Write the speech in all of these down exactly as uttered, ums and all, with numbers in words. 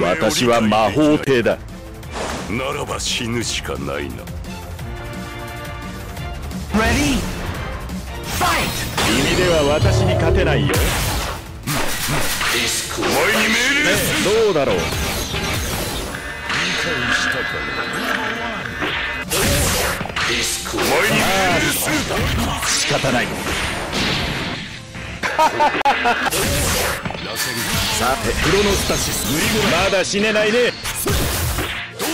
私は魔法帝だ。ならば死ぬしかないな。Ready? Fight! 君では私に勝てないよ。リスクを。お前に命令する。どうだろう。理解したかな。リスクを。お前に命令する。仕方ない。さてクロノスタシス、まだ死ねないね。どう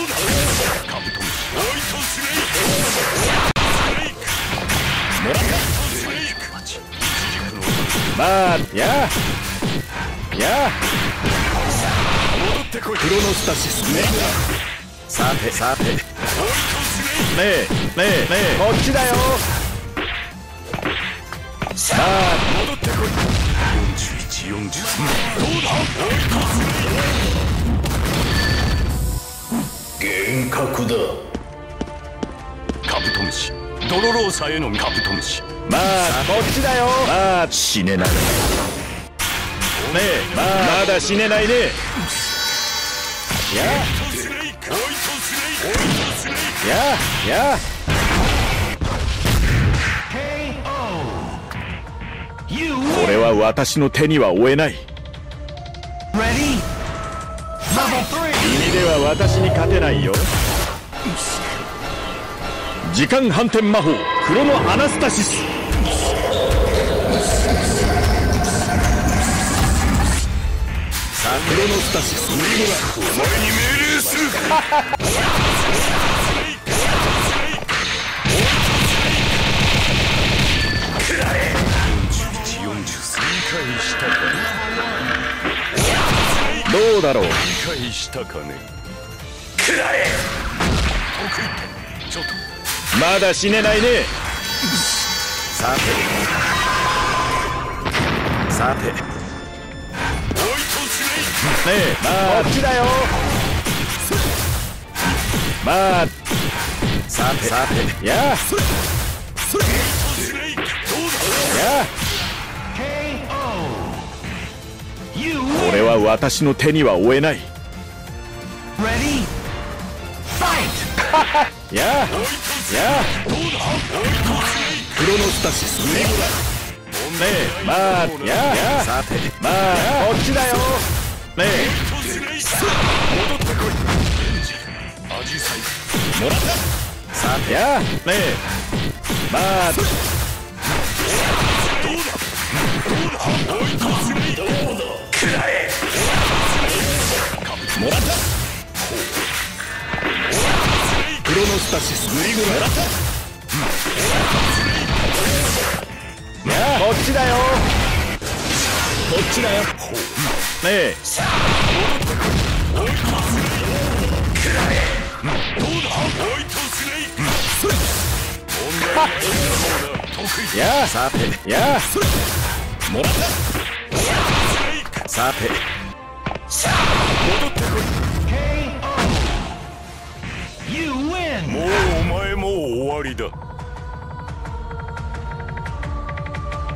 だ。カブトムシ。ホワイトスネーク。スネーク。スネーク。まあやあやあ、戻ってこい。クロノスタシスね。さてさて、ねえねえねえ、こっちだよ。さあ戻ってこい。よんじゅういち、よんじゅうさん、どうだ。幻覚だ。カブトムシ、ドロローサへのカブトムシ。まあこっちだよ。まあ死ねないねえ、まあ、まだ死ねないね。やあやあやあ、これは私の手には負えない。君では私に勝てないよ。時間反転魔法クロノアナスタシス。クロノスタシス、お前に命令する。どうだろう。理解したかね。くらえ。まだ死ねないね。さてさて、ねえ、まあ、こっちだよ。まあ、さてさて、やあやあ、これは私の手には負えない。やあやあ、クロノスタシスねえ、まあやあ、さてまあ、こっちだよ。ねえ、戻ってこい。アジサイもらった。さてやあ、ねえ、まあどうだどうだ、おいとすね。どうだ、くらえ。もらった。クロノスタシスグリゴもらった。やあ、こっちだよ。こっちだよ。ねえ、やあ、さてやあ、もらった。さてさあ、戻ってこい。もうお前も終わりだ。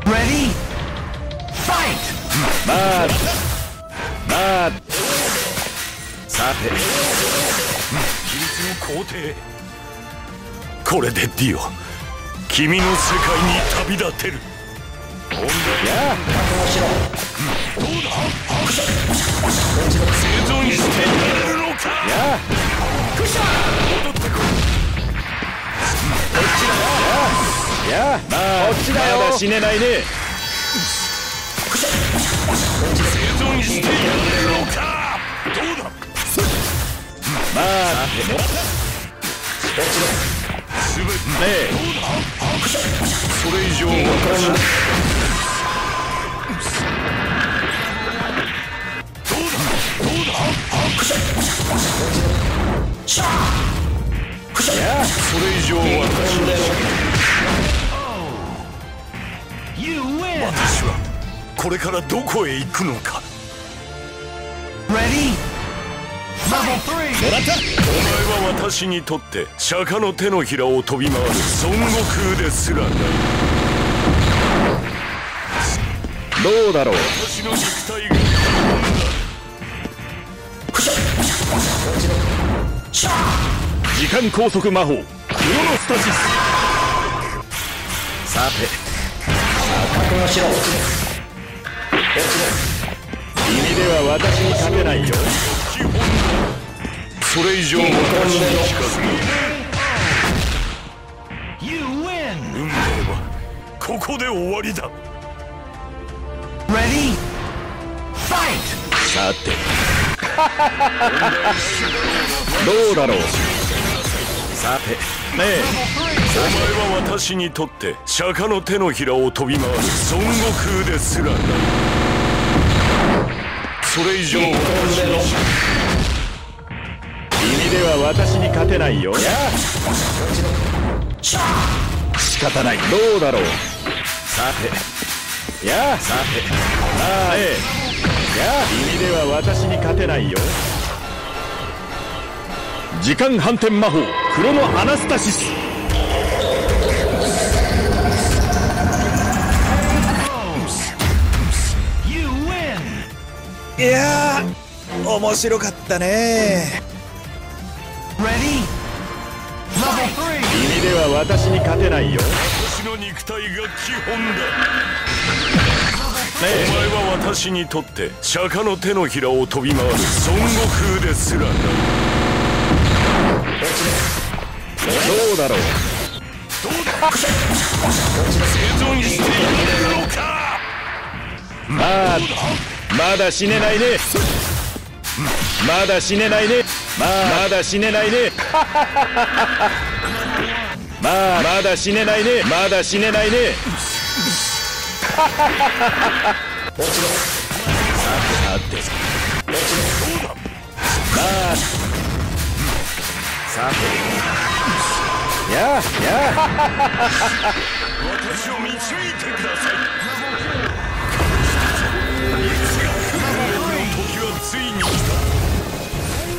Ready? Fight!まあまあ、さて秘密の皇帝、これでディオ、君の世界に旅立てる。やあ、どうだ、生存しているのか。やあ、戻ってこい。こっちだよ。やあ、こっちだよ。まだ死ねないね。生存していられるのか。どうだ。まあでもすべてねえ、それ以上分からない。どうだどうだ、いやそれ以上分からない。私はこれからどこへ行くのか。もらった。お前は私にとって釈迦の手のひらを飛び回る孫悟空ですらない。どうだろう。私の肉体が時間拘束魔法クロノスタシス。さて確認しろ。君では私に勝てないよ。それ以上私に近づく。運命はここで終わりだ。Ready? Fight! さてどうだろう。さてねえ、お前は私にとって釈迦の手のひらを飛び回す孫悟空ですらない。それ以上君では私に勝てないよ。いや仕方ない。どうだろう。さていやさてああええいや君では私に勝てないよ。時間反転魔法クロノアナスタシス。いやー面白かったね。君では私に勝てないよ。私の肉体が基本だ。お前は私にとって釈迦の手のひらを飛び回す孫悟空ですらない。どうだろう。生存しているのか。まあまだ死ねないね。まだ死ねないね。まあまだ死ねないね。まあまだ死ねないね。まだ死ねないね。さてさてさてやあやあ私を導いてください。時はついに来た。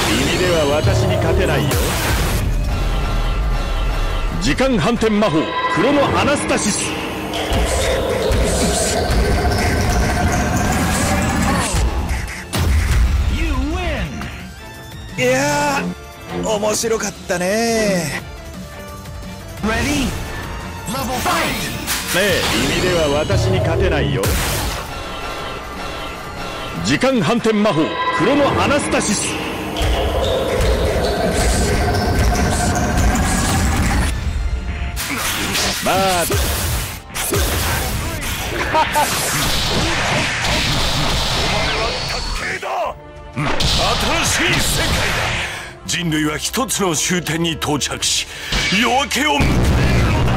君では私に勝てないよ。時間反転魔法クロノアナスタシス。いやー面白かったね。ねえ君では私に勝てないよ。時間反転魔法クロノアナスタシス。まあお前は卓球だ。新しい世界だ。人類は一つの終点に到着し夜明けを迎えるのだ。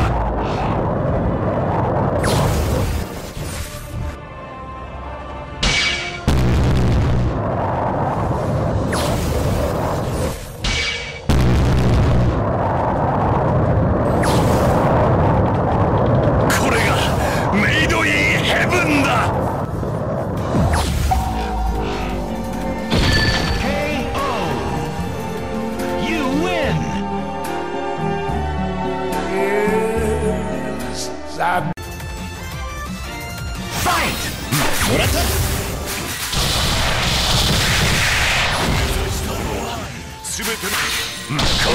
これがメイドインヘブンだ。もらった。全ての覚悟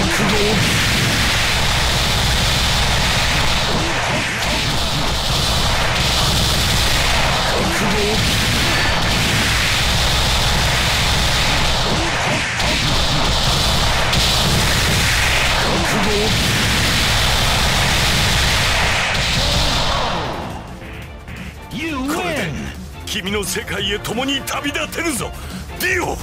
覚悟。君の世界へ共に旅立てるぞ、ディオ。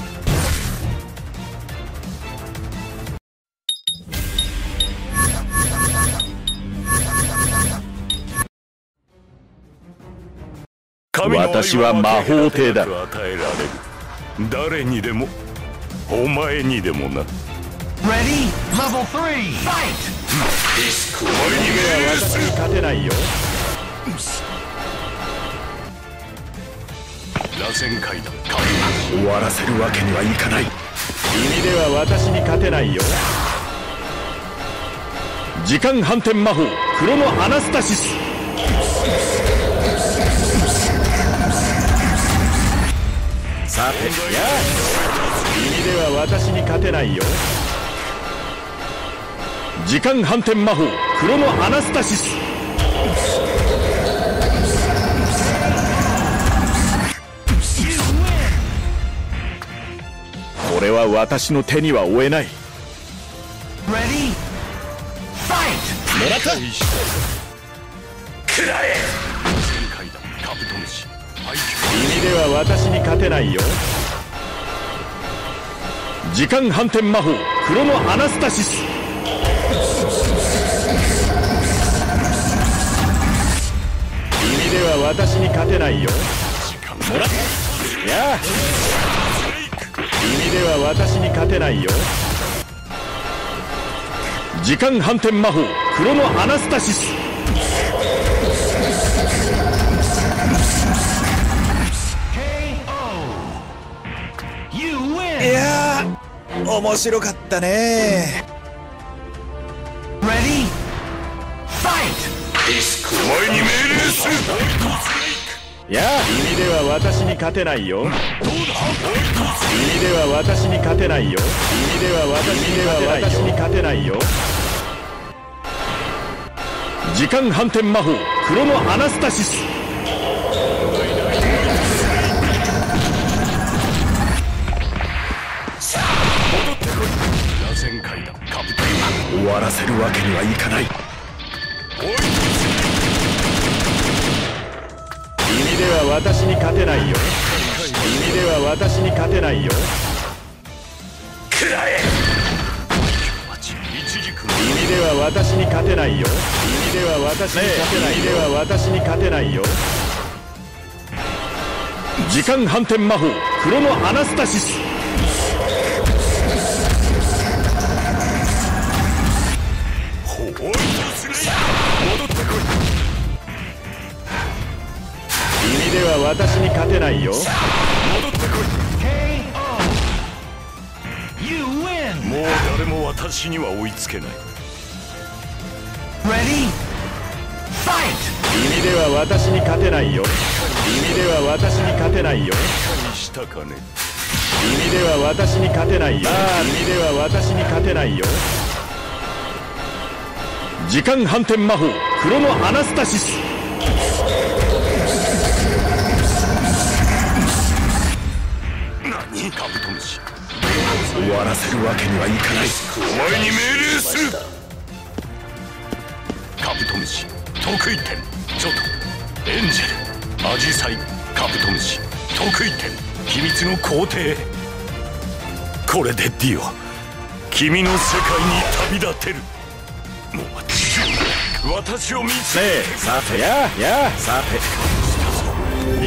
私は魔法帝だ。誰にでもお前にでもな。Ready? Level three. Fight. お前には私に勝てないよ。螺旋階段終わらせるわけにはいかない。君では私に勝てないよ。時間反転魔法クロノアナスタシス。さてやあ君では私に勝てないよ。時間反転魔法クロノアナスタシス。これは私の手には負えない。もらった。くらえ。君では私に勝てないよ。時間反転魔法クロノアナスタシス。君では私に勝てないよ。もらった。やあ。君では私に勝てないよ。時間反転魔法クロノアナスタシス。いやー面白かったね。お前に命令する。いや君では私に勝てないよ。君では私に勝てないよ。君では私に勝てないよ。時間反転魔法クロノアナスタシス。終わらせるわけにはいかない。君では私に勝てないよ。君では私に勝てないよ。くらえ。君では私に勝てないよ。君では私に勝てない。君では私に勝てないよ。時間反転魔法クロノアナスタシス。ほう。戻ってこい。君では私に勝てないよ。戻ってこい。You win。もう誰も私には追いつけない。Ready? Fight。君では私に勝てないよ。君では私に勝てないよ。したかね。君では私に勝てないよ。君では私に勝てないよ。時間反転魔法クロノアナスタシス。終わらせるわけにはいかない。お前に命令する。カブトムシ得意点ちょっとエンジェルアジサイ。カブトムシ得意点秘密の皇帝。これでディオ君の世界に旅立てる。もう私を見つけねえ。さてややさてい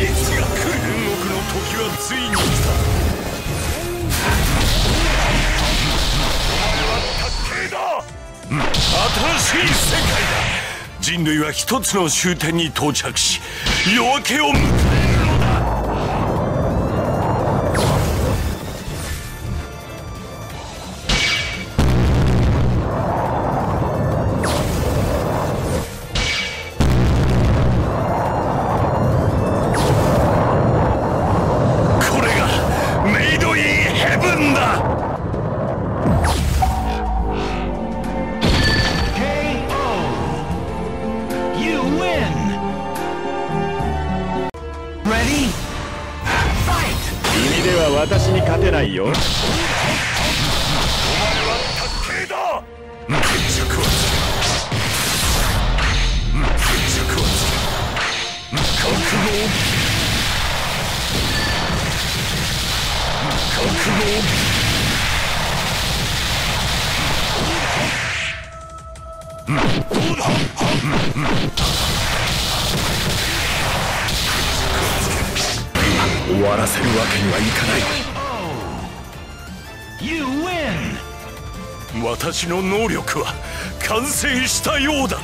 つが来る。天国の時はついに来た。新しい世界だ。人類は一つの終点に到着し夜明けを迎えるのだ。これがメイドインヘブンだ。私に勝てないよ。お前は達成だ。決着をつけ。決着をつけ。覚悟。覚悟。終わらせるわけにはいかない。私の能力は完成したようだ。